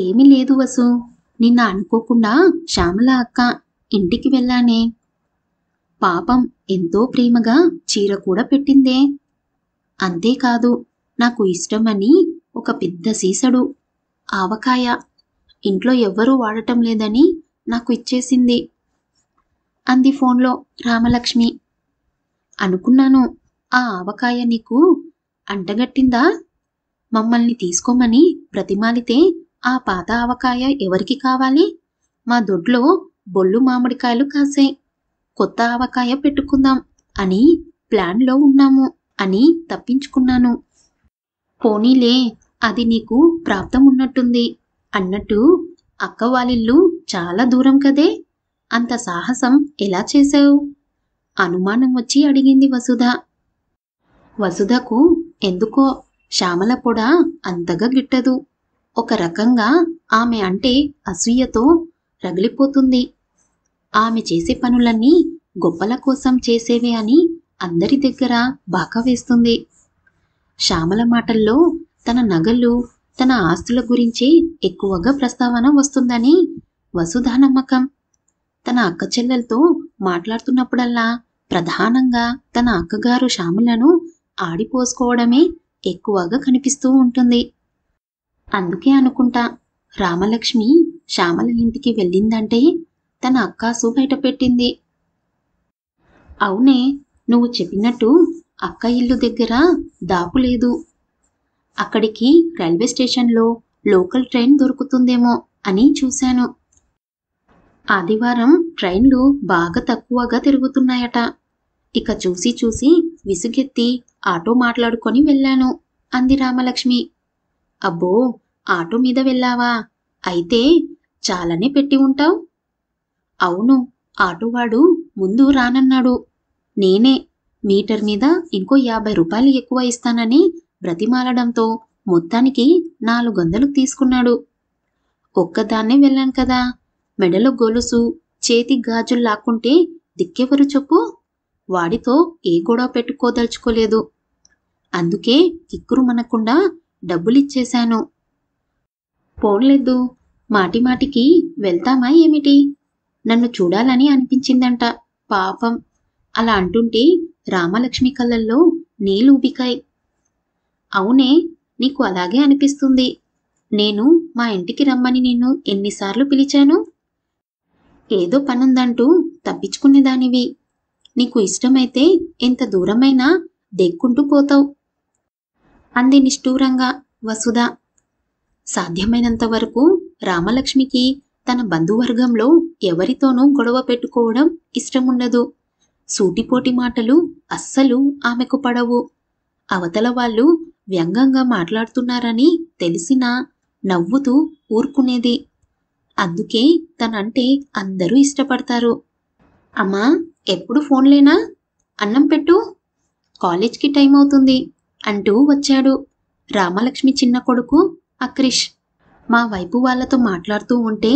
ఏమీ లేదు వసు, నిన్న అనుకోకుండా శ్యామల అక్క ఇంటికి వెళ్ళానే. పాపం ఎంతో ప్రేమగా చీర కూడా పెట్టిందే. అంతేకాదు నాకు ఇష్టమని ఒక పెద్ద సీసడు ఆవకాయ ఇంట్లో ఎవ్వరూ వాడటం లేదని నాకు ఇచ్చేసింది అంది ఫోన్లో రామలక్ష్మి. అనుకున్నాను ఆ ఆవకాయ నీకు అంటగట్టిందా, మమ్మల్ని తీసుకోమని ప్రతిమాలితే ఆ పాత ఆవకాయ ఎవరికి కావాలి, మా దొడ్లో బొళ్ళు మామిడికాయలు కాసాయి, కొత్త ఆవకాయ పెట్టుకుందాం అని ప్లాన్లో ఉన్నాము అని తప్పించుకున్నాను. పోనీలే అది నీకు ప్రాప్తం ఉన్నట్టుంది. అన్నట్టు అక్క వాళ్ళిల్లు చాలా దూరం కదే, అంత సాహసం ఎలా చేశావు అనుమానం వచ్చి అడిగింది వసుధ. వసుధకు ఎందుకో శ్యామల పొడ అంతగా గిట్టదు. ఒక రకంగా ఆమె అంటే అసూయతో రగిలిపోతుంది. ఆమె చేసే పనులన్నీ గొప్పల కోసం చేసేవే అని అందరి దగ్గర బాకా వేస్తుంది. శ్యామల మాటల్లో తన నగలు తన ఆస్తుల గురించి ఎక్కువగా ప్రస్తావన వస్తుందని వసుధ నమ్మకం. తన అక్క చెల్లెలతో మాట్లాడుతున్నప్పుడల్లా ప్రధానంగా తన అక్కగారు శ్యామలను ఆడిపోసుకోవడమే ఎక్కువగా కనిపిస్తూ ఉంటుంది. అందుకే అనుకుంటా రామలక్ష్మి శ్యామల ఇంటికి వెళ్ళిందంటే తన అక్కాసు బయట పెట్టింది. అవునే, నువ్వు చెప్పినట్టు అక్క ఇల్లు దగ్గర దాపులేదు. అక్కడికి రైల్వే స్టేషన్లో లోకల్ ట్రైన్ దొరుకుతుందేమో అని చూశాను. ఆదివారం ట్రైన్లు బాగా తక్కువగా తిరుగుతున్నాయట. ఇక చూసి చూసి విసుగెత్తి ఆటో మాట్లాడుకొని వెళ్ళాను అంది రామలక్ష్మి. అబ్బో, ఆటో మీద వెళ్ళావా? అయితే చాలానే పెట్టి ఉంటావు. అవును, ఆటోవాడు ముందు రానన్నాడు. నేనే మీటర్ మీద ఇంకో 50 రూపాయలు ఎక్కువ ఇస్తానని బ్రతిమాలడంతో మొత్తానికి 400 తీసుకున్నాడు. ఒక్కదాన్నే వెళ్ళాను కదా, మెడలో గొలుసు చేతి గాజులు లాక్కుంటే దిక్కెవరు చెప్పు. వాడితో ఏ గొడవ పెట్టుకోదలుచుకోలేదు, అందుకే కిక్కురు మనకుండా డబ్బులిచ్చేశాను. పోన్లేదు, మాటిమాటికి వెళ్తామా ఏమిటి, నన్ను చూడాలని అనిపించిందంట పాపం. అలా అంటుంటే రామలక్ష్మి కళ్ళల్లో నీళ్ళు ఉబికాయి. అవునే, నీకు అలాగే అనిపిస్తుంది. నేను మా ఇంటికి రమ్మని నిన్ను ఎన్నిసార్లు పిలిచాను. ఏదో పనుందంటూ తప్పించుకునేదానివి. నీకు ఇష్టమైతే ఎంత దూరమైనా దెక్కుంటూ పోతావు అంది నిష్ఠూరంగా వసుధ. సాధ్యమైనంత వరకు రామలక్ష్మికి తన బంధువర్గంలో ఎవరితోనూ గొడవ పెట్టుకోవడం ఇష్టముండదు. సూటిపోటి మాటలు అస్సలు ఆమెకు పడవు. అవతల వాళ్ళు వ్యంగ్యంగా మాట్లాడుతున్నారని తెలిసినా నవ్వుతూ ఊరుకునేది. అందుకే తనంటే అందరూ ఇష్టపడతారు. అమ్మా, ఎప్పుడు ఫోన్లేనా, అన్నం పెట్టు, కాలేజ్కి టైం అవుతుంది అంటూ వచ్చాడు రామలక్ష్మి చిన్న కొడుకు అక్రిష్. మా వైపు వాళ్ళతో మాట్లాడుతూ ఉంటే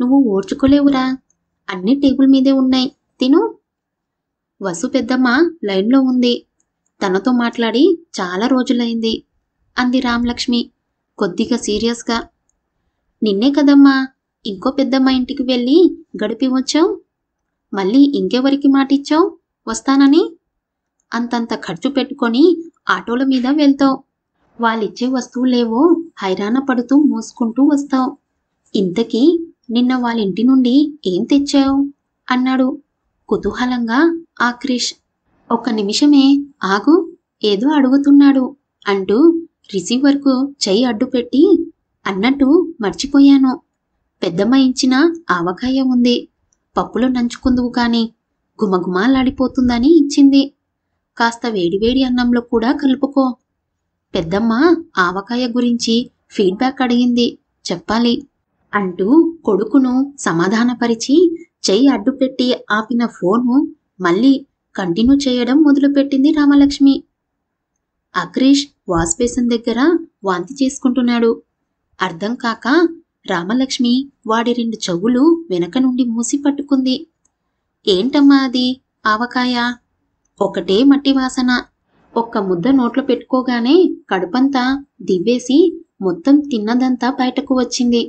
నువ్వు ఓర్చుకోలేవురా, అన్నీ టేబుల్ మీదే ఉన్నాయి, తిను. వసు పెద్దమ్మ లైన్లో ఉంది, తనతో మాట్లాడి చాలా రోజులైంది అంది రామలక్ష్మి కొద్దిగా సీరియస్గా. నిన్నే కదమ్మా ఇంకో పెద్దమ్మ ఇంటికి వెళ్ళి గడిపి వచ్చావు, మళ్ళీ ఇంకెవరికి మాటిచ్చావు వస్తానని? అంతంత ఖర్చు పెట్టుకొని ఆటోల మీద వెళ్తావు, వాళ్ళిచ్చే వస్తువులేవో హైరాణ పడుతూ మోసుకుంటూ వస్తావు. ఇంతకీ నిన్న వాళ్ళ ఇంటి నుండి ఏం తెచ్చావు అన్నాడు కుతూహలంగా ఆక్రిష్. ఒక్క నిమిషమే ఆగు, ఏదో అడుగుతున్నాడు అంటూ రిసీవర్కు చెయ్యి అడ్డుపెట్టి, అన్నట్టు మర్చిపోయాను, పెద్దమ్మ ఇచ్చిన ఆవకాయ ఉంది, పప్పులో నంచుకుందువు కానీ గుమగుమాలాడిపోతుందని ఇచ్చింది, కాస్త వేడివేడి అన్నంలో కూడా కలుపుకో. పెద్దమ్మ ఆవకాయ గురించి ఫీడ్బ్యాక్ అడిగింది, చెప్పాలి అంటూ కొడుకును సమాధానపరిచి చెయ్యి అడ్డుపెట్టి ఆపిన ఫోను మళ్ళీ కంటిన్యూ చేయడం మొదలుపెట్టింది రామలక్ష్మి. అక్రిష్ వాష్ బేసిన్ దగ్గర వాంతి చేసుకుంటున్నాడు. అర్థం కాక రామలక్ష్మి వాడి 2 చెవులు వెనక నుండి మూసి పట్టుకుంది. ఏంటమ్మా అది? ఆవకాయ. ఒకటే మట్టి వాసన. ఒక్క ముద్ద నోట్లో పెట్టుకోగానే కడుపంతా దివ్వేసి మొత్తం తిన్నదంతా బయటకు వచ్చింది.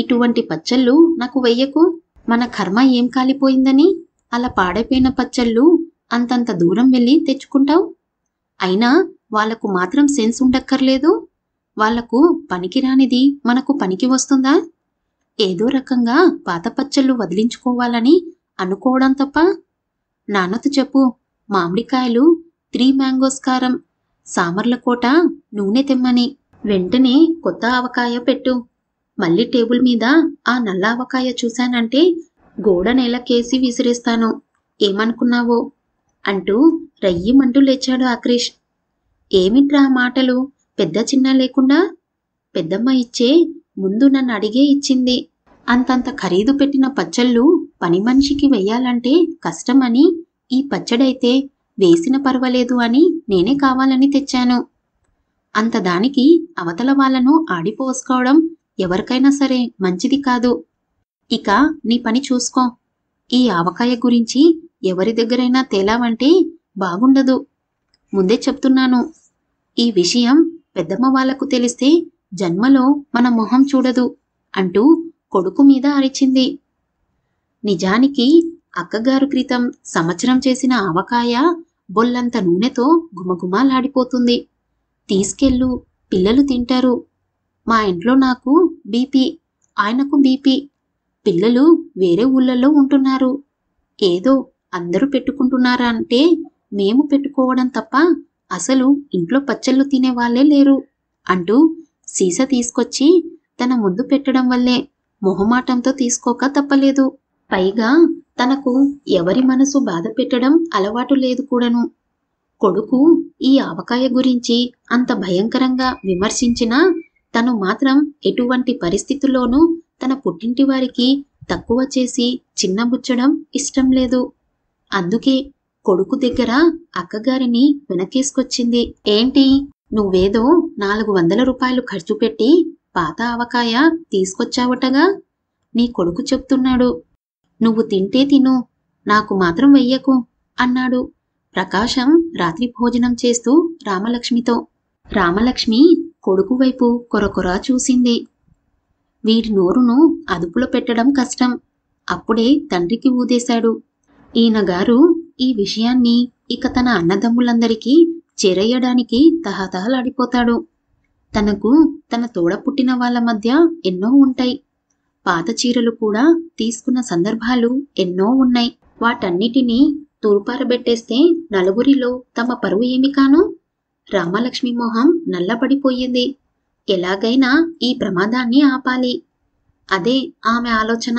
ఇటువంటి పచ్చళ్ళు నాకు వెయ్యకు, మన కర్మ ఏం కాలిపోయిందని అలా పాడైపోయిన పచ్చళ్ళు అంతంత దూరం వెళ్ళి తెచ్చుకుంటావు. అయినా వాళ్లకు మాత్రం సెన్స్ ఉండక్కర్లేదు, వాళ్లకు పనికిరానిది మనకు పనికి వస్తుందా? ఏదో రకంగా పాత పచ్చళ్ళు వదిలించుకోవాలని అనుకోవడం తప్ప. నాన్నతో చెప్పు, మామిడికాయలు 3 mangoes కారం, సామర్లకోట నూనె తెమ్మని. వెంటనే కొత్త ఆవకాయ పెట్టు. మళ్ళీ టేబుల్ మీద ఆ నల్ల ఆవకాయ చూశానంటే గోడ నేలకేసి విసిరేస్తాను, ఏమనుకున్నావో అంటూ రయ్యమంటూ లేచాడు ఆక్రిష్. ఏమిట్రా మాటలు, పెద్ద చిన్న లేకుండా పెద్దమ్మ ఇచ్చే ముందు నన్ను అడిగే ఇచ్చింది. అంతంత ఖరీదు పెట్టిన పచ్చళ్ళు పని మనిషికి వెయ్యాలంటే కష్టమని, ఈ పచ్చడైతే వేసిన పర్వాలేదు అని నేనే కావాలని తెచ్చాను. అంతదానికి అవతల వాళ్ళను ఆడిపోసుకోవడం ఎవరికైనా సరే మంచిది కాదు. ఇక నీ పని చూసుకో. ఈ ఆవకాయ గురించి ఎవరి దగ్గరైనా తేలావంటే బాగుండదు, ముందే చెప్తున్నాను. ఈ విషయం పెద్దమ్మ వాళ్లకు తెలిస్తే జన్మలో మన మొహం చూడదు అంటూ కొడుకు మీద అరిచింది. నిజానికి అక్కగారు క్రితం సంవత్సరం చేసిన ఆవకాయ బొల్లంత నూనెతో గుమగుమలాడిపోతుంది. తీసుకెళ్ళు, పిల్లలు తింటారు. మా ఇంట్లో నాకు బీపీ, ఆయనకు బీపీ, పిల్లలు వేరే ఊళ్ళల్లో ఉంటున్నారు. ఏదో అందరూ పెట్టుకుంటున్నారా అంటే మేము పెట్టుకోవడం తప్ప అసలు ఇంట్లో పచ్చళ్ళు తినేవాళ్లే లేరు అంటూ సీసా తీసుకొచ్చి తన ముందు పెట్టడం వల్లే మొహమాటంతో తీసుకోక తప్పలేదు. పైగా తనకు ఎవరి మనసు బాధ పెట్టడం అలవాటు లేదు కూడాను. కొడుకు ఈ ఆవకాయ గురించి అంత భయంకరంగా విమర్శించినా తను మాత్రం ఎటువంటి పరిస్థితుల్లోనూ తన పుట్టింటి వారికి తక్కువ చేసి చిన్నబుచ్చడం ఇష్టం లేదు. అందుకే కొడుకు దగ్గర అక్కగారిని వెనకేసుకొచ్చింది. ఏంటి, నువ్వేదో 400 రూపాయలు ఖర్చు పెట్టి పాత ఆవకాయ తీసుకొచ్చావటగా? నీ కొడుకు చెప్తున్నాడు. నువ్వు తింటే తిను, నాకు మాత్రం వెయ్యకు అన్నాడు ప్రకాశం రాత్రి భోజనం చేస్తూ రామలక్ష్మితో. రామలక్ష్మి కొడుకు వైపు కొరకొరా చూసింది. వీడి నోరును అదుపులో పెట్టడం కష్టం. అప్పుడే తండ్రికి ఊదేశాడు. ఈయనగారు ఈ విషయాన్ని ఇక తన అన్నదమ్ములందరికీ చేరయ్యడానికి తహతహలాడిపోతాడు. తనకు తన తోడ పుట్టిన వాళ్ల మధ్య ఎన్నో ఉంటాయి. పాత చీరలు కూడా తీసుకున్న సందర్భాలు ఎన్నో ఉన్నాయి. వాటన్నిటినీ తూర్పారబెట్టేస్తే నలుగురిలో తమ పరువు ఏమి కాను. రామలక్ష్మి మొహం నల్లబడిపోయింది. ఎలాగైనా ఈ ప్రమాదాన్ని ఆపాలి, అదే ఆమె ఆలోచన.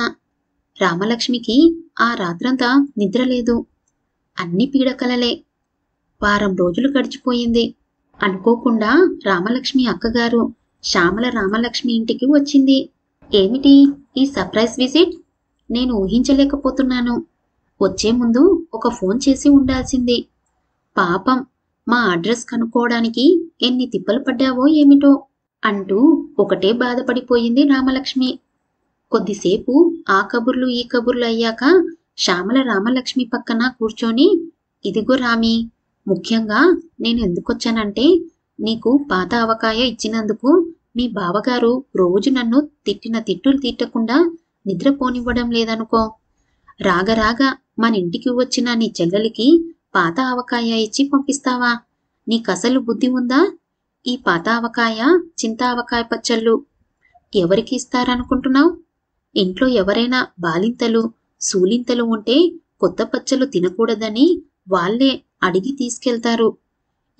రామలక్ష్మికి ఆ రాత్రంతా నిద్రలేదు. అన్ని పీడకలలే. వారం రోజులు గడిచిపోయింది. అనుకోకుండా రామలక్ష్మి అక్కగారు శ్యామల రామలక్ష్మి ఇంటికి వచ్చింది. ఏమిటి ఈ సర్ప్రైజ్ విజిట్? నేను ఊహించలేకపోతున్నాను. వచ్చే ముందు ఒక ఫోన్ చేసి ఉండాల్సింది. పాపం, మా అడ్రస్ కనుక్కోవడానికి ఎన్ని తిప్పలు పడ్డావో ఏమిటో అంటూ ఒకటే బాధపడిపోయింది రామలక్ష్మి. కొద్దిసేపు ఆ కబుర్లు ఈ కబుర్లు అయ్యాక శ్యామల రామలక్ష్మి పక్కన కూర్చొని, ఇదిగో రామి, ముఖ్యంగా నేను ఎందుకొచ్చానంటే నీకు పాత ఆవకాయ ఇచ్చినందుకు మీ బావగారు రోజు నన్ను తిట్టిన తిట్టులు తీట్టకుండా నిద్రపోనివ్వడం లేదనుకో. రాగరాగా మన ఇంటికి వచ్చిన నీ చెల్లెలికి పాత ఆవకాయ ఇచ్చి పంపిస్తావా? నీకసలు బుద్ధి ఉందా? ఈ పాత ఆవకాయ, చింత ఆవకాయ పచ్చళ్ళు ఎవరికి ఇస్తారనుకుంటున్నావు? ఇంట్లో ఎవరైనా బాలింతలు సూలింతలు ఉంటే కొత్త పచ్చళ్ళు తినకూడదని వాళ్లే అడిగి తీసుకెళ్తారు.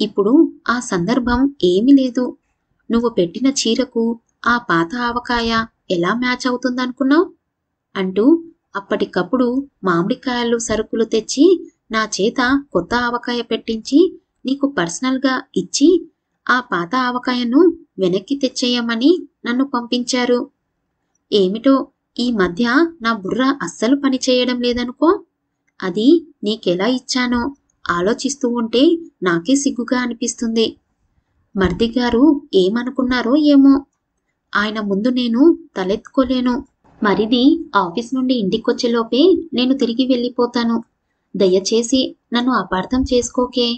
ఇప్పుడు ఆ సందర్భం ఏమీ లేదు. నువ్వు పెట్టిన చీరకు ఆ పాత ఆవకాయ ఎలా మ్యాచ్ అవుతుందనుకున్నావు అంటూ అప్పటికప్పుడు మామిడికాయలు సరుకులు తెచ్చి నా చేత కొత్త ఆవకాయ పెట్టించి నీకు పర్సనల్గా ఇచ్చి ఆ పాత ఆవకాయను వెనక్కి తెచ్చేయమని నన్ను పంపించారు. ఏమిటో ఈ మధ్య నా బుర్ర అస్సలు పనిచేయడం లేదనుకో. అది నీకెలా ఇచ్చానో ఆలోచిస్తూ ఉంటే నాకే సిగ్గుగా అనిపిస్తుంది. మర్దిగారు ఏమనుకున్నారో ఏమో, ఆయన ముందు నేను తలెత్తుకోలేను. మరిది ఆఫీస్ నుండి ఇంటికొచ్చేలోపే నేను తిరిగి వెళ్ళిపోతాను. దయచేసి నన్ను అపార్థం చేసుకోకే.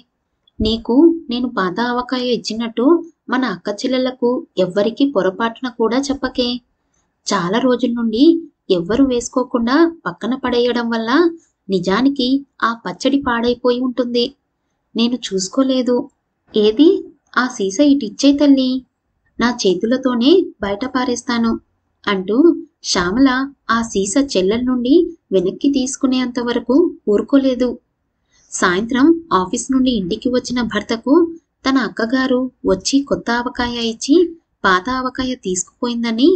నీకు నేను పాత ఆవకాయ ఇచ్చినట్టు మన అక్క చెల్లెళ్లకు ఎవ్వరికీ పొరపాటున కూడా చెప్పకే. చాలా రోజుల నుండి ఎవ్వరు వేసుకోకుండా పక్కన పడేయడం వల్ల నిజానికి ఆ పచ్చడి పాడైపోయి ఉంటుంది. నేను చూసుకోలేదు. ఏది ఆ సీసా ఇటిచ్చే తల్లి, నా చేతులతోనే బయట పారేస్తాను అంటూ శ్యామల ఆ సీసా చెల్లెల నుండి వెనక్కి తీసుకునేంత వరకు ఊరుకోలేదు. సాయంత్రం ఆఫీస్ నుండి ఇంటికి వచ్చిన భర్తకు తన అక్కగారు వచ్చి కొత్త ఆవకాయ ఇచ్చి పాత ఆవకాయ తీసుకుపోయిందని,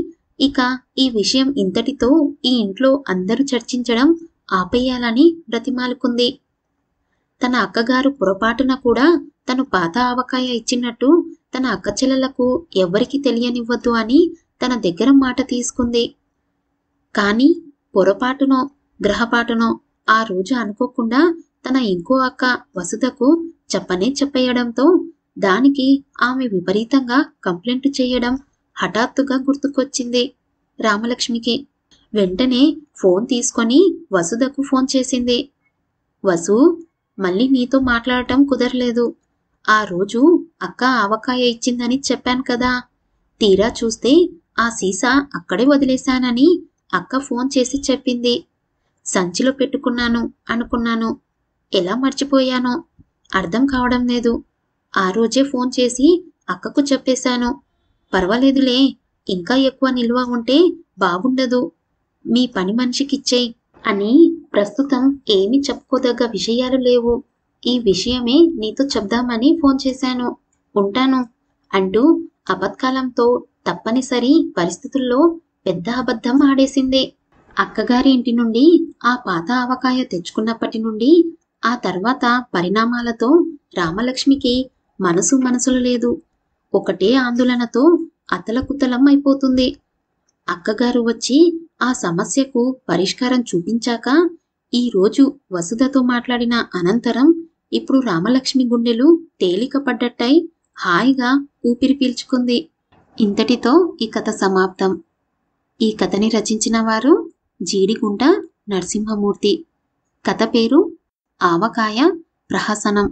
ఇక ఈ విషయం ఇంతటితో ఈ ఇంట్లో అందరూ చర్చించడం ఆపేయాలని బ్రతిమాలుకుంది. తన అక్కగారు పొరపాటున కూడా తను పాత ఆవకాయ ఇచ్చినట్టు తన అక్క చెల్లెలకు ఎవ్వరికి తెలియనివ్వద్దు అని తన దగ్గర మాట తీసుకుంది. కానీ పొరపాటునో గ్రహపాటునో ఆ రోజు అనుకోకుండా తన ఇంకో అక్క వసుధకు చెప్పనే చెప్పేయడంతో దానికి ఆమె విపరీతంగా కంప్లైంట్ చేయడం హఠాత్తుగా గుర్తుకొచ్చింది రామలక్ష్మికి. వెంటనే ఫోన్ తీసుకొని వసుధకు ఫోన్ చేసింది. వసు, మళ్ళీ నీతో మాట్లాడటం కుదరలేదు. ఆ రోజు అక్క ఆవకాయ ఇచ్చిందని చెప్పాను కదా, తీరా చూస్తే ఆ సీసా అక్కడే వదిలేశానని అక్క ఫోన్ చేసి చెప్పింది. సంచిలో పెట్టుకున్నాను అనుకున్నాను, ఎలా మర్చిపోయానో అర్థం కావడం లేదు. ఆ రోజే ఫోన్ చేసి అక్కకు చెప్పేశాను. పర్వాలేదులే, ఇంకా ఎక్కువ నిల్వ ఉంటే బాగుండదు, మీ పని మనిషికిచ్చేయి అని ప్రస్తుతం ఏమీ చెప్పుకోదగ్గ విషయాలు లేవు. ఈ విషయమే నీతో చెప్దామని ఫోన్ చేశాను. ఉంటాను అంటూ అబద్ధకాలంతో తప్పనిసరి పరిస్థితుల్లో పెద్ద అబద్ధం ఆడేసింది. అక్కగారి ఇంటి నుండి ఆ పాత ఆవకాయ తెచ్చుకున్నప్పటి నుండి ఆ తర్వాత పరిణామాలతో రామలక్ష్మికి మనసులు లేదు. ఒకటే ఆందోళనతో అతలకుతలం అయిపోతుంది. అక్కగారు వచ్చి ఆ సమస్యకు పరిష్కారం చూపించాక ఈరోజు వసుధతో మాట్లాడిన అనంతరం ఇప్పుడు రామలక్ష్మి గుండెలు తేలిక పడ్డట్టై హాయిగా ఊపిరి పీల్చుకుంది. ఇంతటితో ఈ కథ సమాప్తం. ఈ కథని రచించిన వారు జీడిగుంట నరసింహమూర్తి. కథ పేరు ఆవకాయ ప్రహసనం.